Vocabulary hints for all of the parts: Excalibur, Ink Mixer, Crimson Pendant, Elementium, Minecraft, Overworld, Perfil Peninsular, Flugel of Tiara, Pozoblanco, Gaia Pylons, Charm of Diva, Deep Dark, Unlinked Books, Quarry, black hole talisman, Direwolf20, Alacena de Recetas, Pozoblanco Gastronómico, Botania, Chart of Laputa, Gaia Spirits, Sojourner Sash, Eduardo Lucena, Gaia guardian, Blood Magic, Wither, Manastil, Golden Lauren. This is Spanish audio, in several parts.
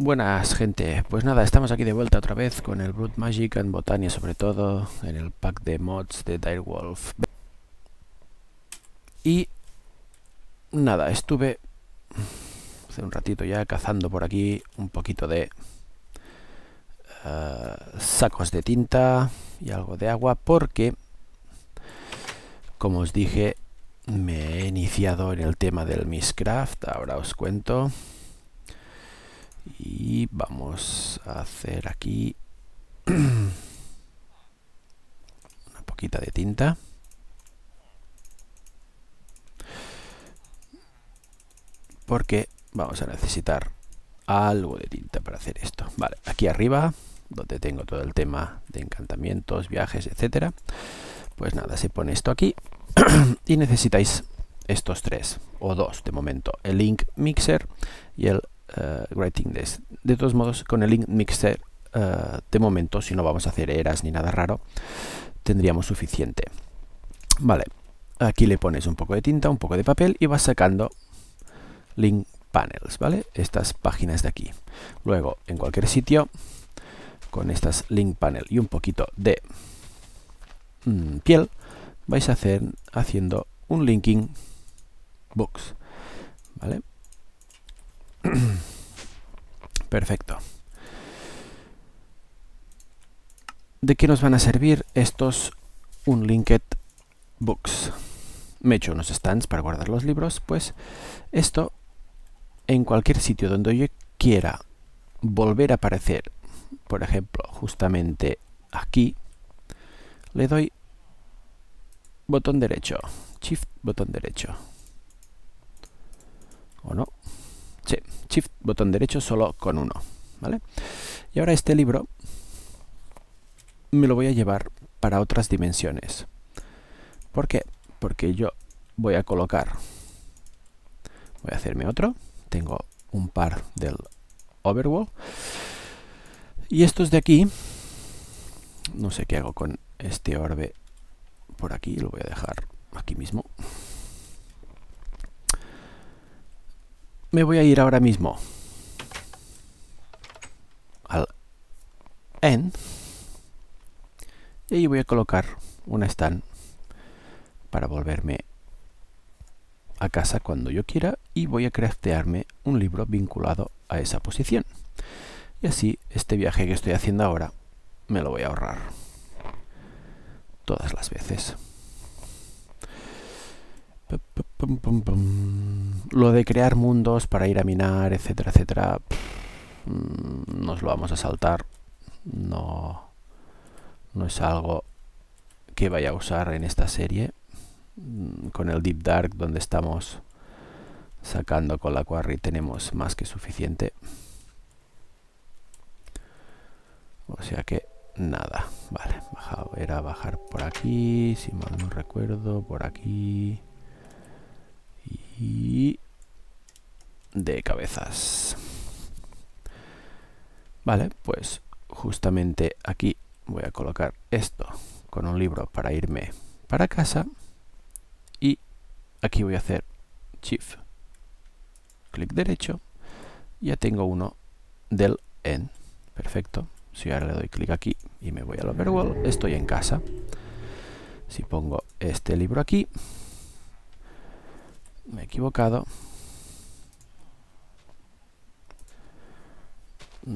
Buenas gente, pues nada, estamos aquí de vuelta otra vez con el Blood Magic en Botania, sobre todo en el pack de mods de Direwolf. Y nada, estuve hace un ratito ya cazando por aquí un poquito de sacos de tinta y algo de agua, porque como os dije me he iniciado en el tema del Minecraft, ahora os cuento. Y vamos a hacer aquí una poquita de tinta. Porque vamos a necesitar algo de tinta para hacer esto. Vale, aquí arriba, donde tengo todo el tema de encantamientos, viajes, etcétera. Pues nada, se pone esto aquí. Y necesitáis estos tres, o dos de momento. El Ink Mixer y el... Writing Desk. De todos modos, con el Ink Mixer de momento, si no vamos a hacer eras ni nada raro, tendríamos suficiente. Vale, aquí le pones un poco de tinta, un poco de papel y vas sacando link panels, ¿vale? Estas páginas de aquí. Luego, en cualquier sitio, con estas link panel y un poquito de piel, vais a hacer haciendo un linking books, ¿vale? Perfecto. ¿De qué nos van a servir estos Unlinked Books? Me he hecho unos stands para guardar los libros. Pues esto, en cualquier sitio donde yo quiera volver a aparecer, por ejemplo, justamente aquí, le doy botón derecho, Shift botón derecho. ¿O no? Sí, Shift botón derecho solo con uno, ¿vale? Y ahora este libro me lo voy a llevar para otras dimensiones. ¿Por qué? Porque yo voy a colocar, voy a hacerme otro, tengo un par del Overworld. Y estos de aquí, no sé qué hago con este orbe por aquí, lo voy a dejar aquí mismo. Me voy a ir ahora mismo al end y ahí voy a colocar una stand para volverme a casa cuando yo quiera, y voy a craftearme un libro vinculado a esa posición. Y así este viaje que estoy haciendo ahora me lo voy a ahorrar todas las veces. Lo de crear mundos para ir a minar, etcétera, etcétera, nos lo vamos a saltar. No es algo que vaya a usar en esta serie. Con el Deep Dark, donde estamos sacando con la Quarry, tenemos más que suficiente. O sea que nada. Vale, era bajar por aquí, si mal no recuerdo, por aquí... y de cabezas. Vale, pues justamente aquí voy a colocar esto con un libro para irme para casa, y aquí voy a hacer Shift, clic derecho, ya tengo uno del end. Perfecto. Si ahora le doy clic aquí y me voy al Overworld, estoy en casa. Si pongo este libro aquí, me he equivocado.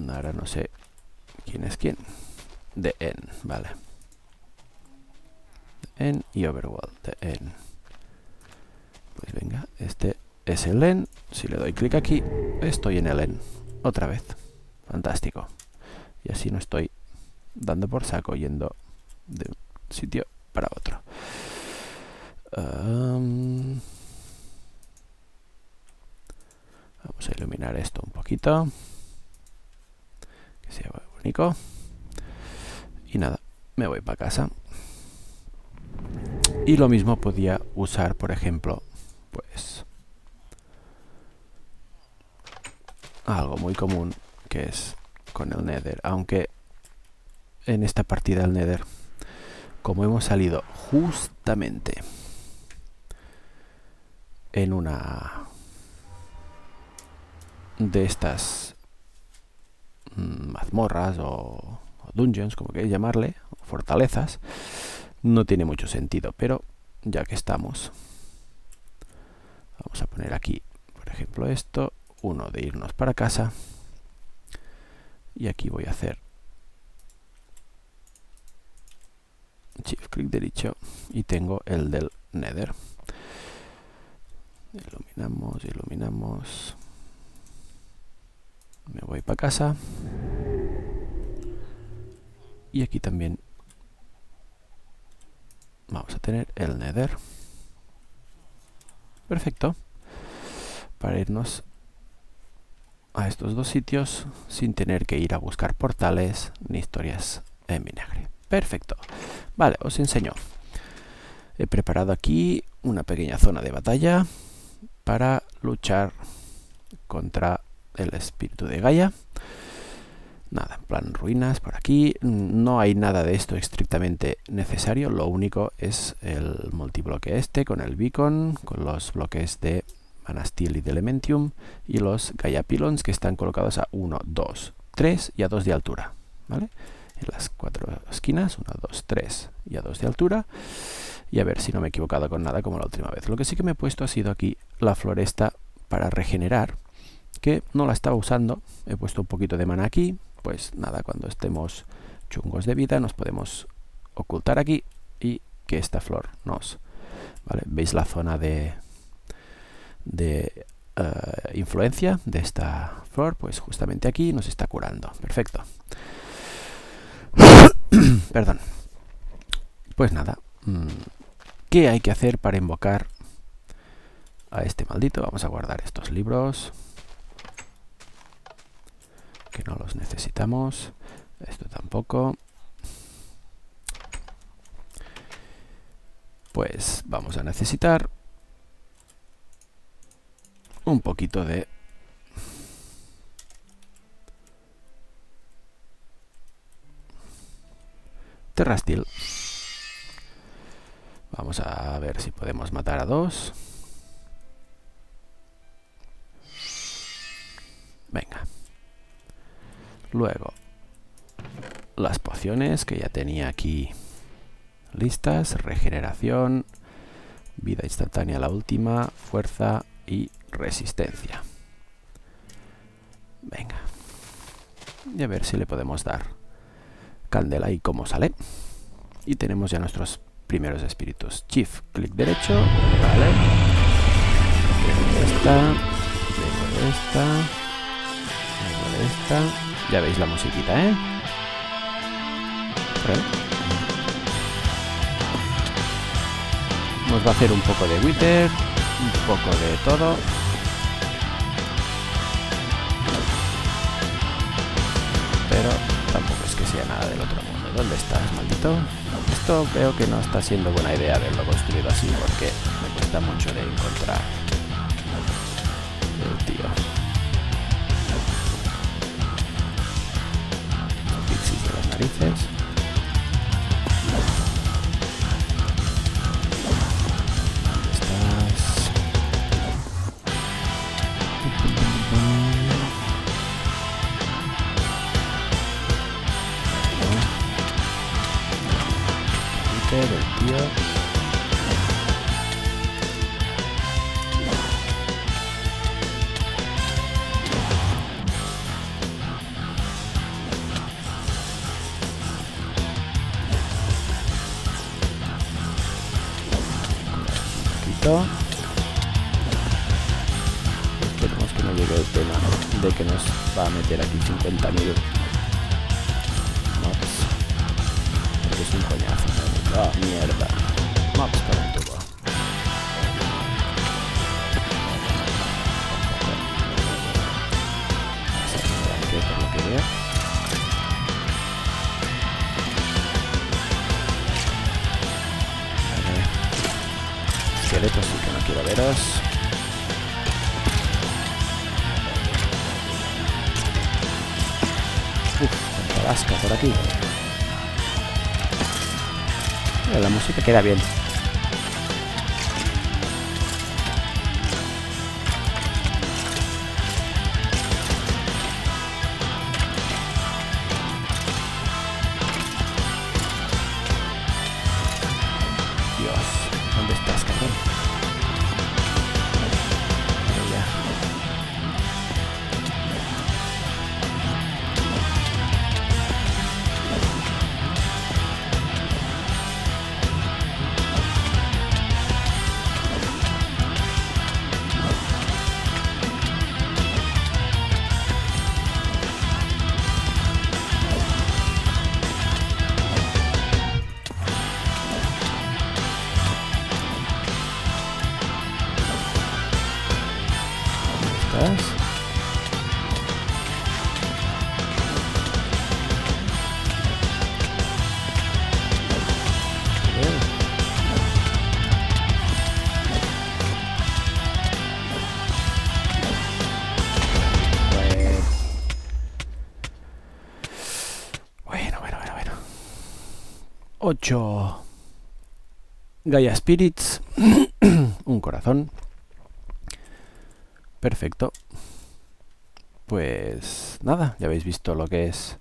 Ahora no sé quién es quién. The End, vale. The End y Overworld. The End. Pues venga, este es el End. Si le doy clic aquí, estoy en el End. Otra vez. Fantástico. Y así no estoy dando por saco yendo de un sitio para otro. Vamos a iluminar esto un poquito, que sea bonito. Y nada, me voy para casa. Y lo mismo podía usar, por ejemplo, pues algo muy común, que es con el Nether. Aunque en esta partida el Nether, como hemos salido justamente en una... de estas mazmorras o dungeons, como queréis llamarle, o fortalezas, no tiene mucho sentido. Pero ya que estamos, vamos a poner aquí, por ejemplo, esto, uno de irnos para casa, y aquí voy a hacer shift clic derecho y tengo el del Nether. Iluminamos, iluminamos. Me voy para casa. Y aquí también vamos a tener el Nether. Perfecto. Para irnos a estos dos sitios sin tener que ir a buscar portales ni historias en vinagre. Perfecto. Vale, os enseño. He preparado aquí una pequeña zona de batalla para luchar contra el espíritu de Gaia. Nada, en plan ruinas por aquí. No hay nada de esto estrictamente necesario. Lo único es el multibloque este con el beacon, con los bloques de Manastil y de Elementium y los Gaia Pylons, que están colocados a 1, 2, 3 y a 2 de altura. ¿Vale? En las cuatro esquinas, 1, 2, 3 y a 2 de altura. Y a ver si no me he equivocado con nada como la última vez. Lo que sí que me he puesto ha sido aquí la floresta para regenerar, que no la estaba usando. He puesto un poquito de mana aquí. Pues nada, cuando estemos chungos de vida nos podemos ocultar aquí y que esta flor nos... ¿Vale? ¿Veis la zona de influencia de esta flor? Pues justamente aquí nos está curando. Perfecto. Perdón. Pues nada. ¿Qué hay que hacer para invocar a este maldito? Vamos a guardar estos libros, que no los necesitamos. Esto tampoco. Pues vamos a necesitar un poquito de terrastil. Vamos a ver si podemos matar a dos. Venga. Luego, las pociones que ya tenía aquí listas. Regeneración, vida instantánea la última, fuerza y resistencia. Venga. Y a ver si le podemos dar candela y cómo sale. Y tenemos ya nuestros primeros espíritus. Shift, clic derecho. Vale. Tengo esta. Ya veis la musiquita, ¿eh? Nos va a hacer un poco de Wither, un poco de todo. Pero tampoco es que sea nada del otro mundo. ¿Dónde estás, maldito? Esto creo que no está siendo buena idea haberlo construido así, porque me cuesta mucho de encontrar el tío. Esperemos que no llegue el tema de que nos va a meter aquí 50.000 mobs, porque es un coñazo, ¿no? Oh, mierda, mobs para un tubo. Vamos a ver qué esqueletos, sí que no quiero veros. Tanta vasca por aquí. Pero la música queda bien. 8 Gaia Spirits, un corazón. Perfecto. Pues nada, ya habéis visto lo que es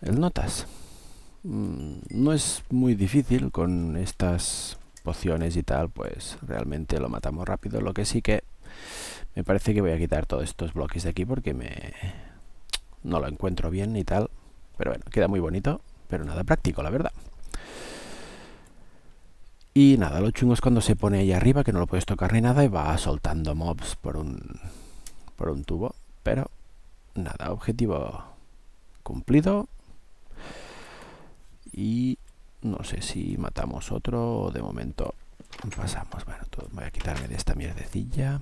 el Notas. No es muy difícil con estas pociones y tal, pues realmente lo matamos rápido. Lo que sí que me parece que voy a quitar todos estos bloques de aquí porque no lo encuentro bien y tal. Pero bueno, queda muy bonito, pero nada práctico, la verdad. Y nada, lo chungo es cuando se pone ahí arriba, que no lo puedes tocar ni nada, y va soltando mobs por un tubo. Pero nada, objetivo cumplido. Y no sé si matamos otro o de momento pasamos. Bueno, voy a quitarme de esta mierdecilla.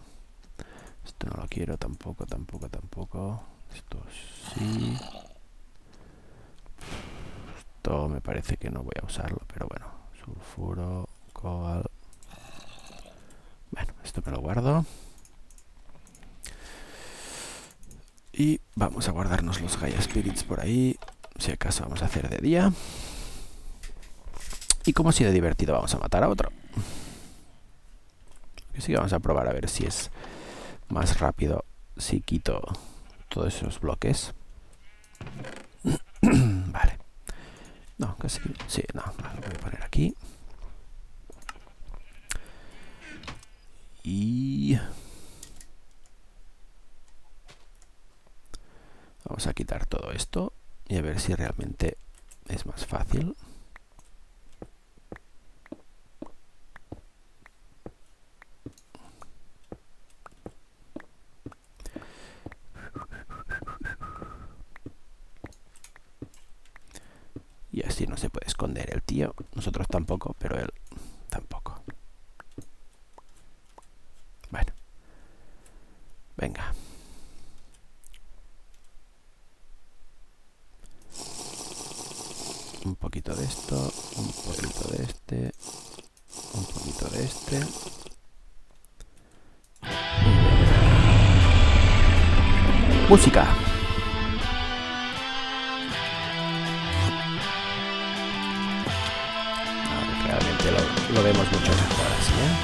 Esto no lo quiero tampoco, tampoco. Esto sí. Esto me parece que no voy a usarlo, pero bueno. Sulfuro, coal. Bueno, esto me lo guardo. Y vamos a guardarnos los Gaia Spirits por ahí. Si acaso vamos a hacer de día. Y como ha sido divertido, vamos a matar a otro. Así que vamos a probar a ver si es más rápido si quito todos esos bloques. Vale. No, casi. Sí, no, lo voy a poner aquí. Y vamos a quitar todo esto y a ver si realmente es más fácil. Y así no se puede esconder el tío. Nosotros tampoco, pero él tampoco. Bueno. Venga. Un poquito de esto, un poquito de este, un poquito de este. Música. Lo vemos mucho mejor así, ¿eh?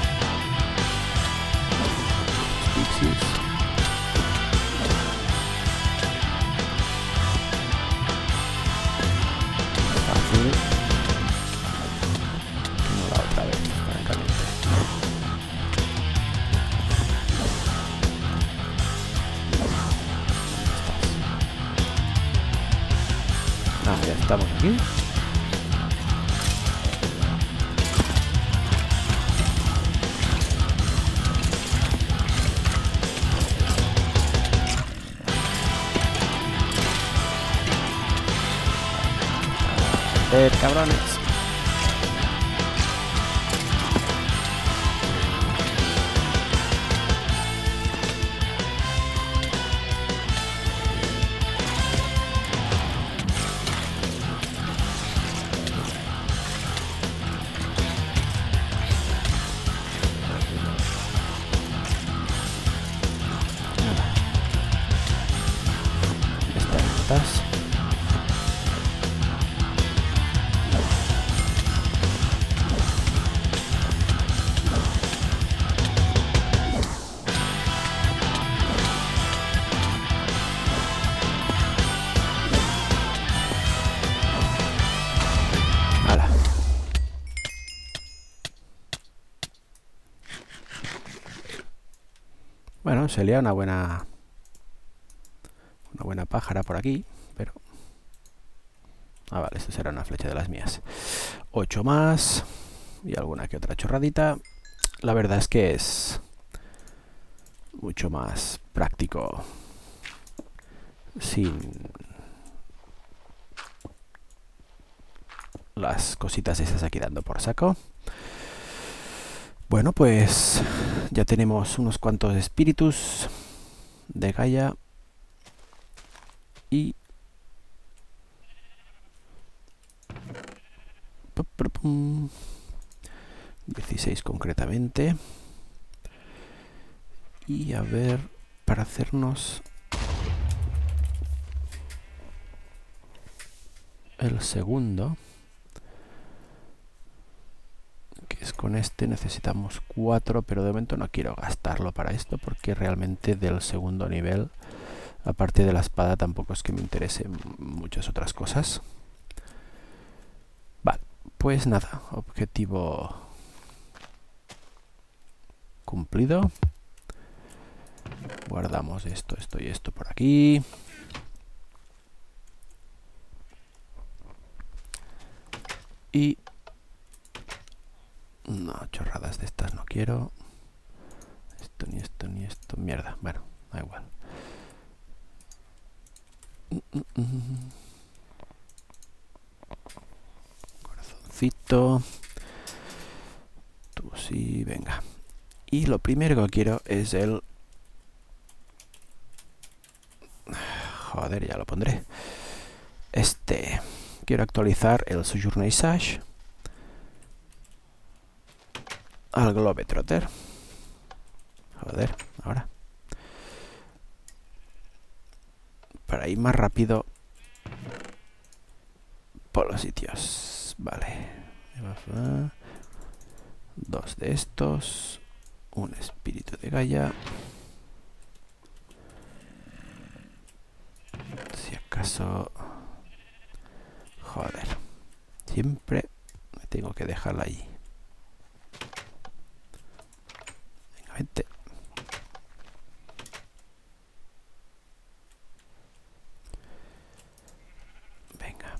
Pixies. Fácil. No, la otra vez, francamente. Ah, ya estamos aquí. Cabrones. Estas. Sería una buena pájara por aquí, pero vale, esto será una flecha de las mías. 8 más y alguna que otra chorradita. La verdad es que es mucho más práctico sin las cositas esas aquí dando por saco. Bueno, pues ya tenemos unos cuantos espíritus de Gaia y pum, pum, pum. 16 concretamente. Y a ver, para hacernos el segundo, con este necesitamos 4, pero de momento no quiero gastarlo para esto porque realmente del segundo nivel, aparte de la espada, tampoco es que me interesen muchas otras cosas. Vale, pues nada, objetivo cumplido. Guardamos esto y esto por aquí. Y... no, chorradas de estas no quiero. Esto, ni esto, ni esto. Mierda, bueno, da igual. Corazoncito. Tú sí, venga. Y lo primero que quiero es el... joder, ya lo pondré. Este... quiero actualizar el Sojourner Sash al Globetrotter. Joder, ahora. Para ir más rápido por los sitios. Vale. 2 de estos. Un espíritu de Gaia. Si acaso... joder, siempre me tengo que dejarla allí. Venga, vente. Venga,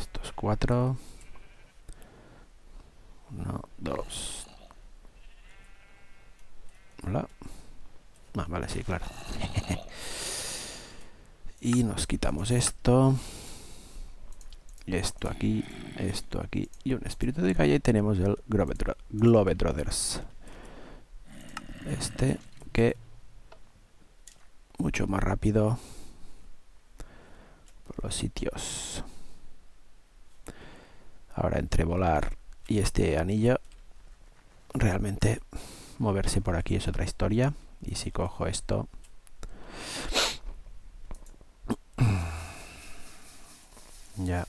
estos 4. 1, 2. Hola. Ah, vale, sí, claro. Y nos quitamos esto. Esto aquí y un espíritu de Gaia, y tenemos el Globetrotters. Este que mucho más rápido por los sitios. Ahora entre volar y este anillo, realmente moverse por aquí es otra historia. Y si cojo esto... ya...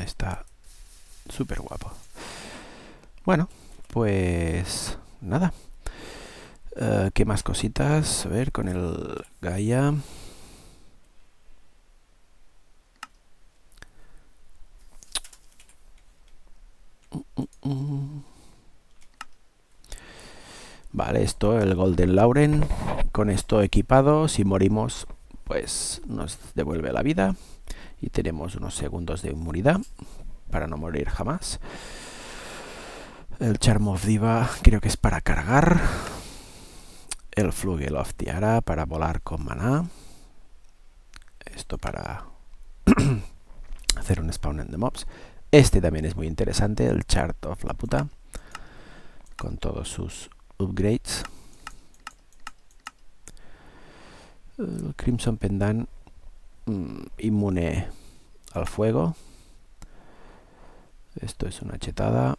está súper guapo. Bueno, pues nada. ¿Qué más cositas? A ver, con el Gaia. Vale, esto, el Golden Lauren. Con esto equipado, si morimos, pues nos devuelve la vida. Y tenemos unos segundos de inmunidad para no morir jamás. El Charm of Diva creo que es para cargar. El Flugel of Tiara para volar con maná. Esto para hacer un spawn de mobs. Este también es muy interesante, el Chart of Laputa, con todos sus upgrades. El Crimson Pendant, inmune al fuego. Esto es una chetada.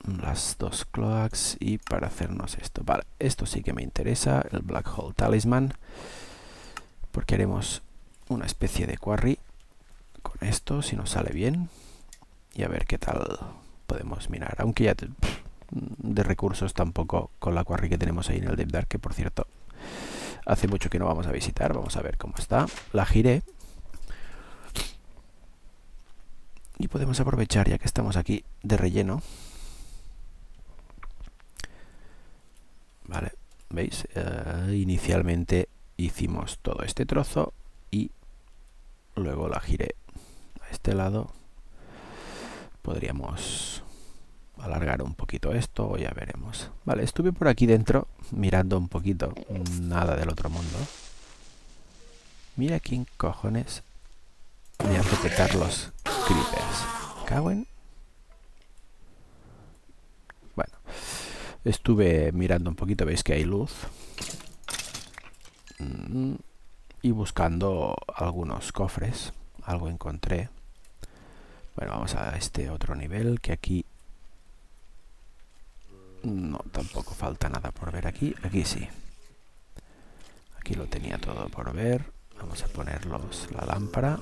Las 2 cloaks. Y para hacernos esto, vale, esto sí que me interesa, el black hole talisman, porque haremos una especie de quarry con esto si nos sale bien. Y a ver qué tal podemos minar, aunque ya de recursos tampoco con la quarry que tenemos ahí en el Deep Dark, que por cierto hace mucho que no vamos a visitar. Vamos a ver cómo está. La giré. Y podemos aprovechar, ya que estamos aquí, de relleno. Vale, ¿veis? Inicialmente hicimos todo este trozo y luego la giré a este lado. Podríamos alargar un poquito esto o ya veremos. Vale, estuve por aquí dentro mirando un poquito, nada del otro mundo. Mira quién cojones me hace petar los creepers. ¿Cauen? Bueno, estuve mirando un poquito, veis que hay luz, y buscando algunos cofres. Algo encontré. Bueno, vamos a este otro nivel, que aquí no, tampoco falta nada por ver aquí. Aquí sí. Aquí lo tenía todo por ver. Vamos a ponerlos la lámpara.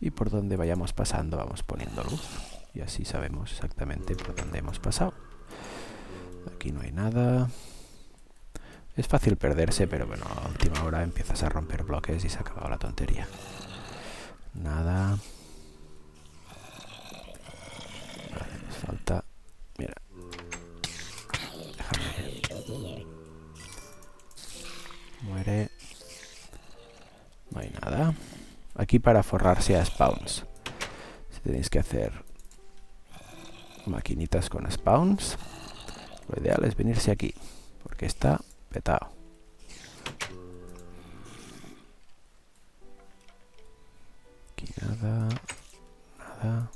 y por donde vayamos pasando vamos poniendo luz y así sabemos exactamente por dónde hemos pasado. Aquí no hay nada. Es fácil perderse, pero bueno, a la última hora empiezas a romper bloques y se ha acabado la tontería. Nada. Vale, nos falta... Mira. Déjame. Muere. No hay nada. Aquí para forrarse a spawns. Si tenéis que hacer maquinitas con spawns, lo ideal es venirse aquí, porque está petado. Aquí nada, nada.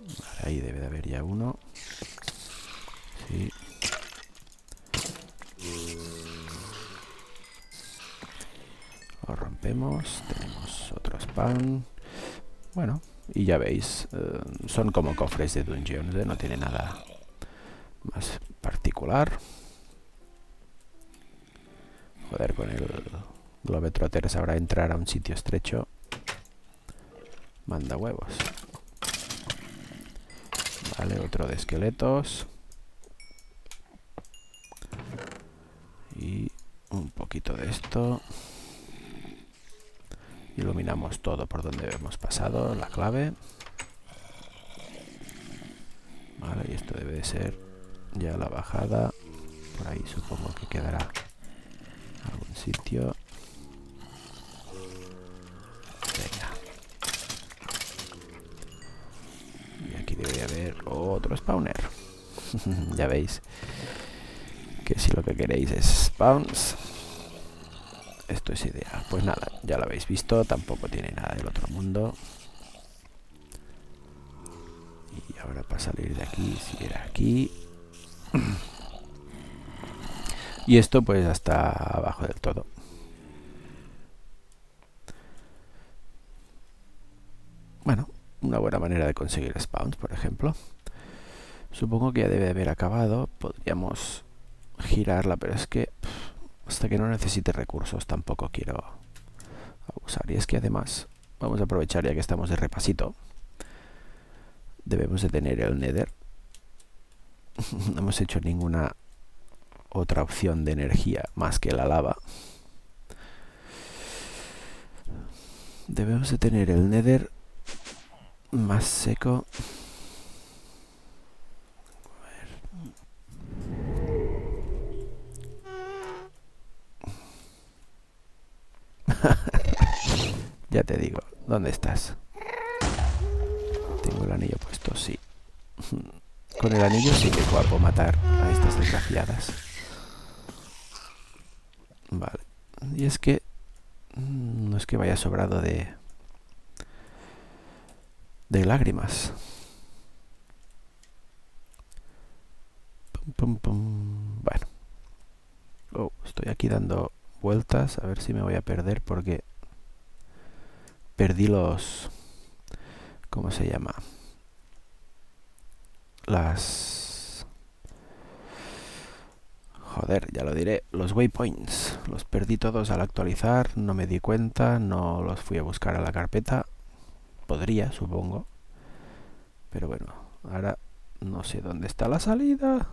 Vale, ahí debe de haber ya uno. Sí. Lo rompemos, tenemos otro spawn. Bueno, y ya veis, son como cofres de dungeons, no tiene nada más particular. Joder, con el Globetrotter sabrá entrar a un sitio estrecho. Manda huevos. Vale, otro de esqueletos. Y un poquito de esto. Iluminamos todo por donde hemos pasado, la clave. Vale, y esto debe de ser ya la bajada. Por ahí supongo que quedará algún sitio. Venga. Y aquí debe de haber otro spawner. Ya veis que si lo que queréis es spawns, esto es ideal. Pues nada, ya lo habéis visto, tampoco tiene nada del otro mundo. Y ahora para salir de aquí, si era aquí. Y esto pues hasta abajo del todo. Bueno, una buena manera de conseguir spawns, por ejemplo. Supongo que ya debe de haber acabado. Podríamos girarla, pero es que... hasta que no necesite recursos tampoco quiero abusar. Y es que además, vamos a aprovechar ya que estamos de repasito. Debemos de tener el Nether. No hemos hecho ninguna otra opción de energía más que la lava. Debemos de tener el Nether más seco. Ya te digo, ¿dónde estás? ¿Tengo el anillo puesto? Sí. Con el anillo sí que es guapo matar a estas desgraciadas. Vale. Y es que... no es que vaya sobrado de... lágrimas. Pum, pum, pum. Bueno. Oh, estoy aquí dando vueltas. A ver si me voy a perder porque... perdí los... ¿cómo se llama? Las... joder, ya lo diré. Los waypoints. Los perdí todos al actualizar. No me di cuenta. No los fui a buscar a la carpeta. Podría, supongo. Pero bueno, ahora no sé dónde está la salida.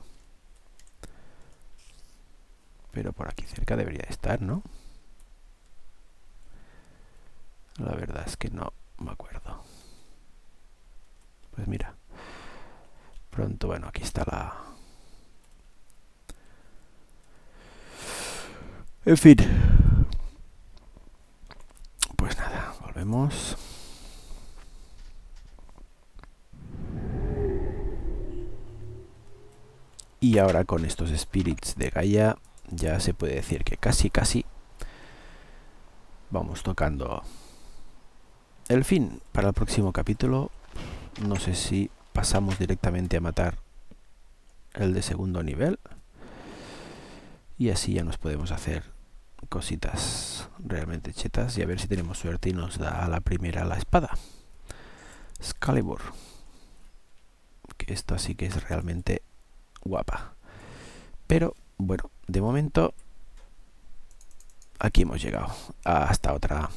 Pero por aquí cerca debería estar, ¿no? La verdad es que no me acuerdo. Pues mira. Pronto, bueno, aquí está la... en fin. Pues nada, volvemos. Y ahora con estos spirits de Gaia ya se puede decir que casi, casi vamos tocando... el fin. Para el próximo capítulo, no sé si pasamos directamente a matar el de segundo nivel y así ya nos podemos hacer cositas realmente chetas y a ver si tenemos suerte y nos da a la primera la espada Excalibur, que esta sí que es realmente guapa. Pero bueno, de momento aquí hemos llegado. Hasta otra.